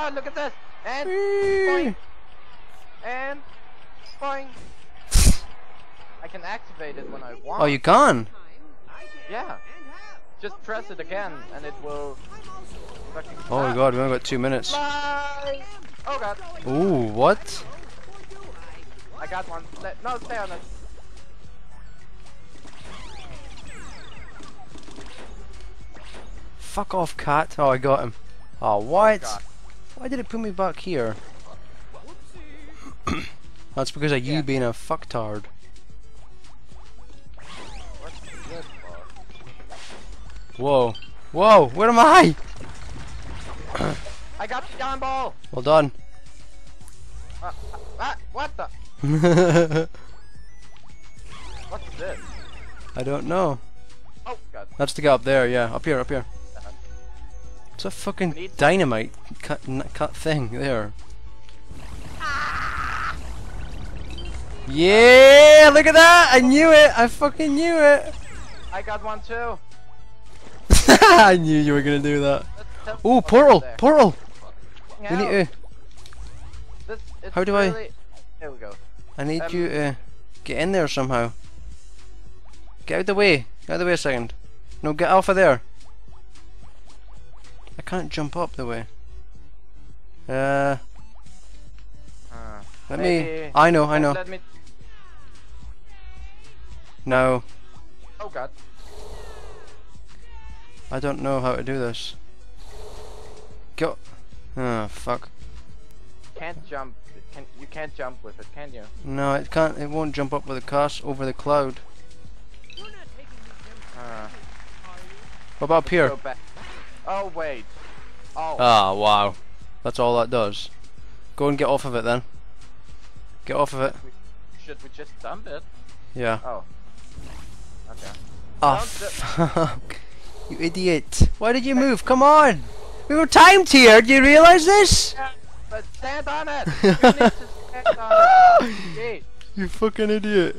Ah, look at this! And boing! And boing! I can activate it when I want. Oh, you can? Yeah. Just press it again and it will fucking pass. Oh my god, we only got 2 minutes. Fly! Oh god. Ooh, what? I got one. No, stay on it. Fuck off, cat. Oh, I got him. Oh, what? Oh, why did it put me back here? That's because of you being a fucktard. Whoa. Whoa, where am I? I got the down ball. Well done. What the? What's this? I don't know. Oh, God. That's to go up there, yeah. Up here, up here. It's a fucking dynamite cut thing there. Ah! Yeah, look at that! I knew it! I fucking knew it! I got one too. I knew you were gonna do that. Ooh, portal! Portal! We need to... How do I... There we go. I need you to get in there somehow. Get out of the way. Get out of the way a second. No, get off of there. I can't jump up the way. Let me... I know, I know. Let me... No. Oh god. I don't know how to do this. Go. Oh, fuck. Can't jump. You can't jump with it, can you? No, it can't. It won't jump up with a cast over the cloud. What about up here? Oh wait. Oh. Ah, wow. That's all that does. Go and get off of it then. Get off of it. Should we just dump it? Yeah. Oh. Okay. Ah, fuck. You idiot! Why did you move? Come on! We were timed here. Do you realize this? Yeah, but stand on it. You need to stand on it. Jeez. You fucking idiot!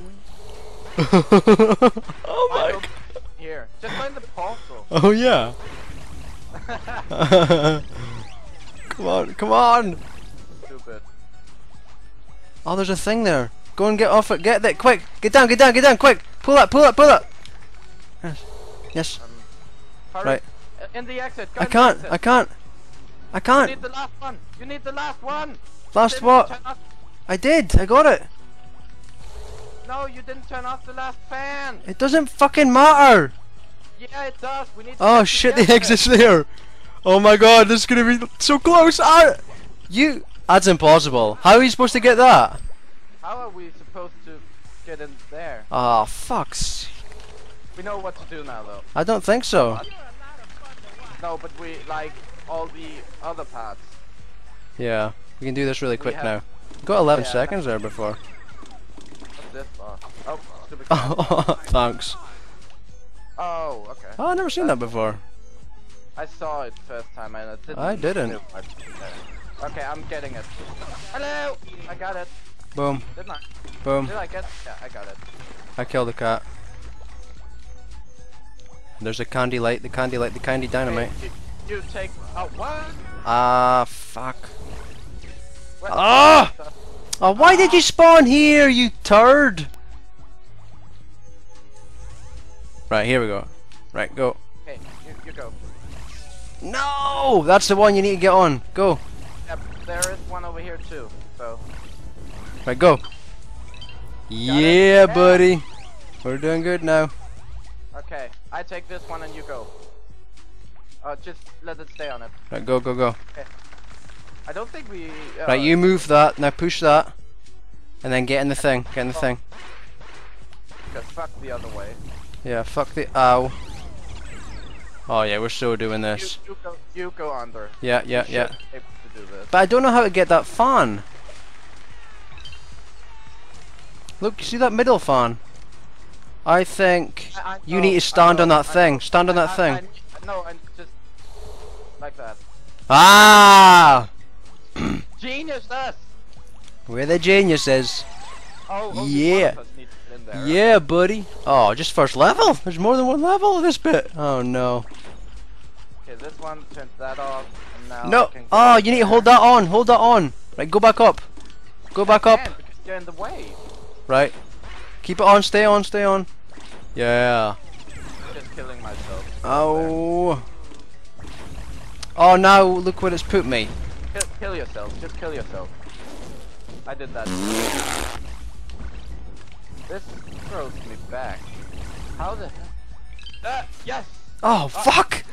Oh my god! Here, just find the portal. Oh yeah! Come on! Come on! Stupid. Oh, there's a thing there. Go and get off it. Get that quick! Get down! Get down! Get down! Quick! Pull up! Pull up! Pull up! Yes. Yes. Right. In the exit. Go I can't. I can't. You need the last one. You need the last one. Last what? I did. I got it. No, you didn't turn off the last fan. It doesn't fucking matter. Yeah, it does. We need. Oh shit! The exit's there. Oh my god! This is gonna be so close. You. That's impossible. How are you supposed to get that? How are we supposed to get in there? Ah, fucks. We know what to do now, though. I don't think so. No, but we like all the other parts. Yeah, we can do this really quick now. Got 11 seconds there before. What's this far? Oh, stupid. Oh, thanks. Oh, okay. Oh, I've never seen that before. I saw it first time and it didn't. I didn't. Okay, I'm getting it. Hello! I got it. Boom. Didn't I? Boom. Did I get it? Yeah, I got it. I killed the cat. There's a candy light, the candy light, the candy dynamite. You take out one. Ah, fuck. Ah! Oh, why did you spawn here, you turd? Right, here we go. Right, go. Okay, you go. No! That's the one you need to get on. Go. Yep, there is one over here too, so. Right, go. Got yeah, it. Buddy. We're doing good now. Okay, I take this one and you go. Just let it stay on it. Right, go, go, go. Okay. I don't think we... right, you move that, now push that. And then get in the thing, get in the thing. Because fuck the other way. Yeah, fuck the... ow. Oh yeah, we're still doing this. You go under. Yeah, yeah, yeah. But I don't know how to get that fan. Look, you see that middle fan? I think you need to stand on that thing. Stand on that thing. No, I'm just like that. Ah! Genius us. We're the geniuses. Oh, yeah. Yeah, buddy. Oh, just first level. There's more than one level of this bit. Oh no. Okay, this one turns that off. And now no. Oh, you need to hold that on. Hold that on. Right, go back up. Go back up. You're in the way. Right. Keep it on. Stay on. Stay on. Yeah. I'm just killing myself. Oh. Oh, now look where it's put me. Kill yourself. Just kill yourself. I did that. This throws me back. How the hell? Yes! Oh, fuck!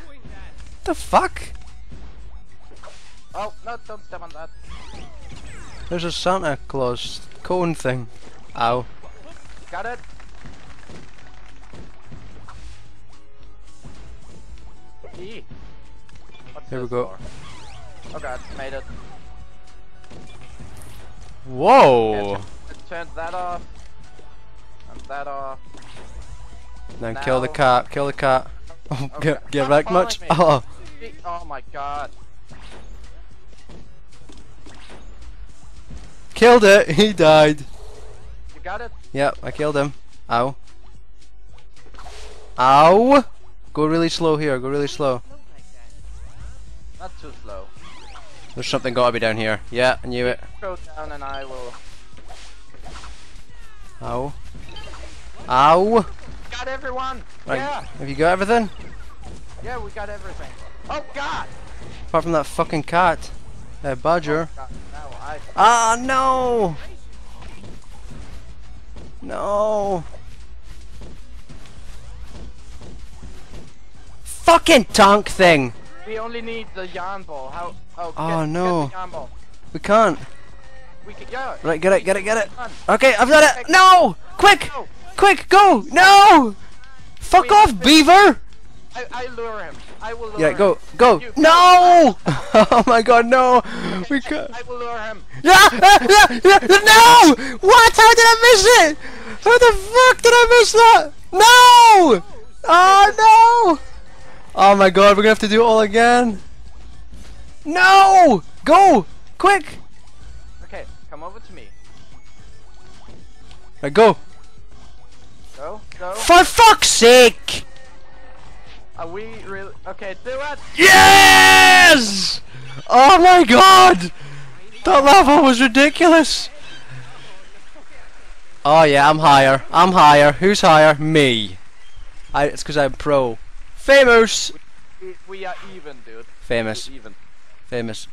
The fuck? Oh, no, don't step on that. There's a Santa Claus cone thing. Ow. Got it! Eee. Here we go. Oh god, made it. Whoa! Turn that off. And that off. Then now. Kill the cat, kill the cat. Oh, okay. Get wrecked much? Me. Oh. Oh my god. Killed it, he died. You got it? Yep, I killed him. Ow. Ow! Go really slow here, go really slow. Not too slow. There's something gotta be down here. Yeah, I knew it. Go down and I will. Ow. Ow! Got everyone! Right. Yeah. Have you got everything? Yeah, we got everything. Oh god! Apart from that fucking cat. Badger. Oh, no, ah no! No! Fucking tank thing! We only need the yarn ball. How? Oh, no! Get the yarn ball. We can't. We can go. Right, get it, get it, get it. Okay, I've got it. No! Quick! No. Quick, go! No! Fuck off, beaver! I lure him. I will lure him. Yeah, go, go! No! Oh my god, no! We can't. I will lure him. No! What? How did I miss it? How the fuck did I miss that? No! Oh no! Oh my god, we're gonna have to do it all again. No! Go! Quick! Okay, come over to me. Right, go! Go, go. For fuck's sake! Are we really? Okay, do it! Yes! Oh my god! That level was ridiculous! Oh yeah, I'm higher. I'm higher. Who's higher? Me. It's because I'm pro. Famous! We are even, dude. Famous. Even. Famous.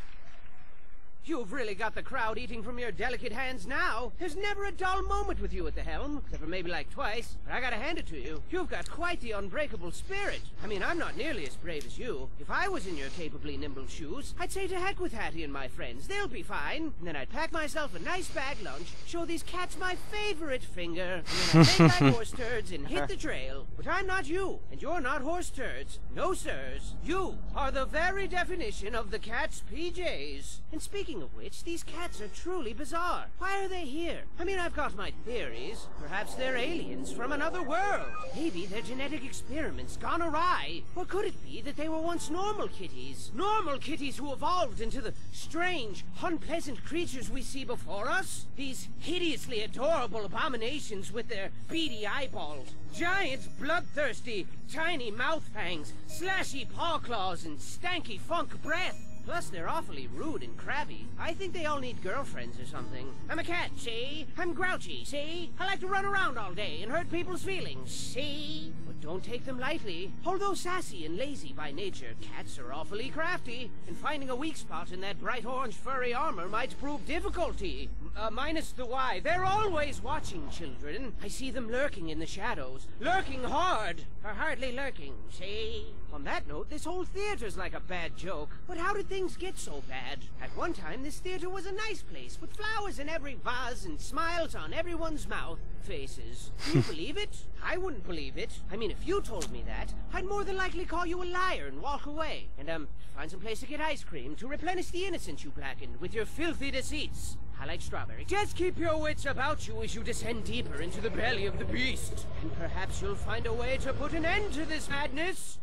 You've really got the crowd eating from your delicate hands now. There's never a dull moment with you at the helm, except for maybe like twice. But I gotta hand it to you. You've got quite the unbreakable spirit. I mean, I'm not nearly as brave as you. If I was in your capably nimble shoes, I'd say to heck with Hattie and my friends. They'll be fine. And then I'd pack myself a nice bag lunch, show these cats my favorite finger, and then I'd take my horse turds and hit the trail. But I'm not you, and you're not horse turds. No, sirs. You are the very definition of the cat's PJs. And speaking of which, these cats are truly bizarre. Why are they here? I mean, I've got my theories. Perhaps they're aliens from another world. Maybe their genetic experiments gone awry. Or could it be that they were once normal kitties? Normal kitties who evolved into the strange, unpleasant creatures we see before us? These hideously adorable abominations with their beady eyeballs. Giant, bloodthirsty, tiny mouth fangs, slashy paw claws, and stanky funk breath. Plus, they're awfully rude and crabby. I think they all need girlfriends or something. I'm a cat, see? I'm grouchy, see? I like to run around all day and hurt people's feelings, see? But don't take them lightly. Although sassy and lazy by nature, cats are awfully crafty, and finding a weak spot in that bright orange furry armor might prove difficulty. Minus the why. They're always watching, children. I see them lurking in the shadows. Lurking hard! Or hardly lurking, see? On that note, this whole theater's like a bad joke. But how did things get so bad? At one time, this theater was a nice place, with flowers in every vase and smiles on everyone's mouth. Faces. Do you believe it? I wouldn't believe it. I mean, if you told me that, I'd more than likely call you a liar and walk away. And, find some place to get ice cream to replenish the innocence you blackened with your filthy deceits. I like strawberry. Just keep your wits about you as you descend deeper into the belly of the beast. And perhaps you'll find a way to put an end to this madness.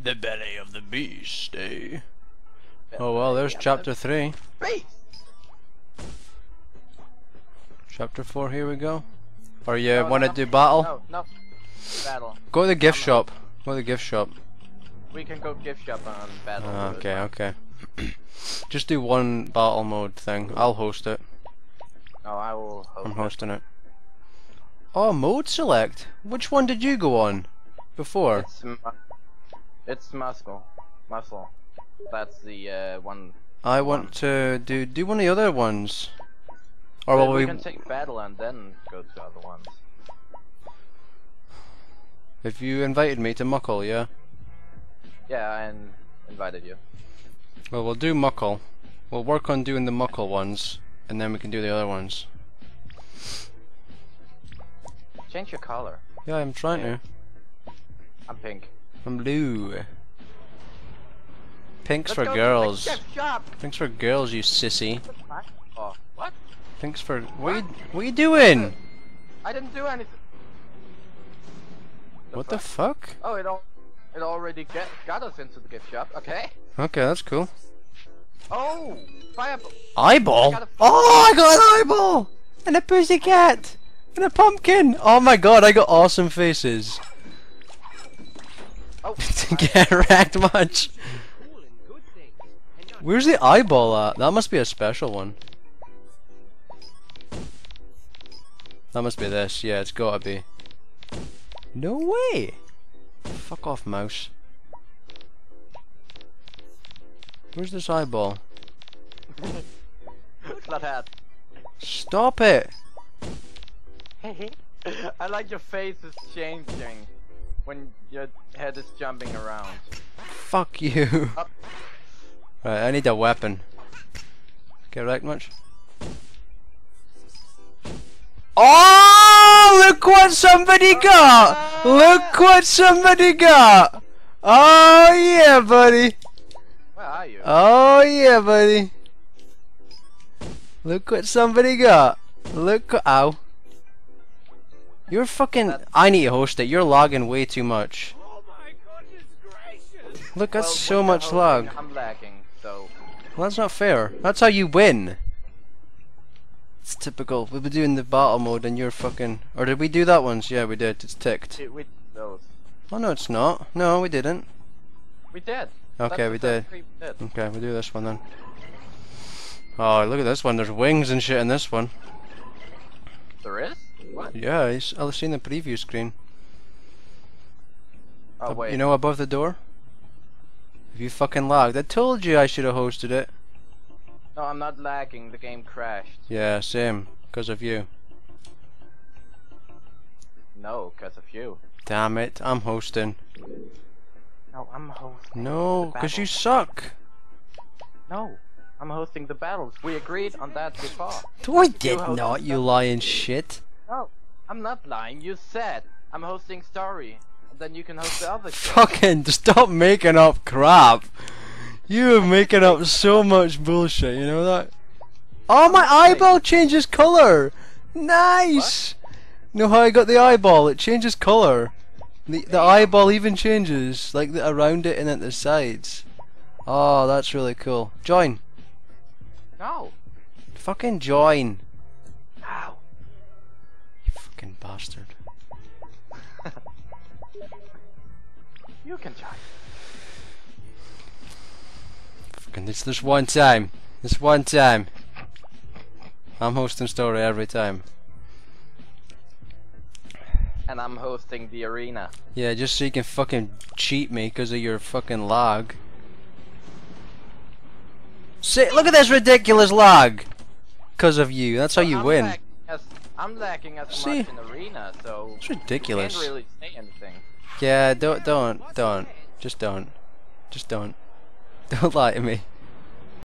The belly of the beast, eh? Oh well, there's chapter 3. Chapter 4, here we go. Or you wanna do battle? No, no. Battle. Go to the gift shop. Go to the gift shop. we can go gift shop on battle. Okay, okay. Just do one battle mode thing. I'll host it. Oh, I will host it. I'm hosting it. Oh, mode select. Which one did you go on before? It's muscle. Muscle. That's the one. I want to do one of the other ones. Or will we can take battle and then go to the other ones. If you invited me to Muckle, yeah? Yeah, I invited you. Well, we'll do Muckle. We'll work on doing the Muckle ones, and then we can do the other ones. Change your color. Yeah, I'm trying to. I'm pink. I'm blue. Pink's for girls. Pink's for girls, you sissy. Oh, what? Pink's for... What are you doing? I didn't do anything. What the fuck? Oh, it already got us into the gift shop. Okay. Okay, that's cool. Oh, fireball. Eyeball? Oh, I got an eyeball! And a pussycat! And a pumpkin! Oh my god, I got awesome faces. Oh, get racked much. Where's the eyeball at? That must be a special one. That must be this. Yeah, it's gotta be. No way! Fuck off, mouse. Where's this eyeball? Stop it! I like your face is changing when your head is jumping around. Fuck you! Right, I need a weapon. Get wrecked much? Oh! Look what somebody got! Look what somebody got! Oh yeah, buddy! Where are you? Oh yeah, buddy! Look what somebody got! Look, ow! You're fucking. I need to host it. You're logging way too much. Oh my goodness gracious! Look, that's so much lag. I'm lagging, so. Well, that's not fair. That's how you win. It's typical. We'll be doing the battle mode and you're fucking... Or did we do that once? Yeah, we did. It's ticked. We did those. Oh, no, it's not. No, we didn't. We did. Okay, we did. Okay, we'll do this one then. Oh, look at this one. There's wings and shit in this one. There is? What? Yeah, I've seen the preview screen. Oh, wait. You know, above the door? If you fucking lagged. I told you I should have hosted it. No, I'm not lagging, the game crashed. Yeah, same, because of you. No, because of you. Damn it, I'm hosting. No, I'm hosting. No, because you suck. No, I'm hosting the battles. We agreed on that before. I did not, you lying shit. No, I'm not lying, you said. I'm hosting story, and then you can host the other show. Fucking stop making up crap. You are making up so much bullshit, you know that? Oh, my eyeball changes colour! Nice! What? You know how I got the eyeball? It changes colour. The eyeball even changes, like the, around it and at the sides. Oh, that's really cool. Join! No! Fucking join! Ow! You fucking bastard. You can join. It's this one time. This one time. I'm hosting story every time. And I'm hosting the arena. Yeah, just so you can fucking cheat me because of your fucking lag. See, look at this ridiculous lag. Because of you. That's how you win. I'm lacking as much in arena, so it's ridiculous. You can't really say anything. Yeah, don't, just don't lie to me.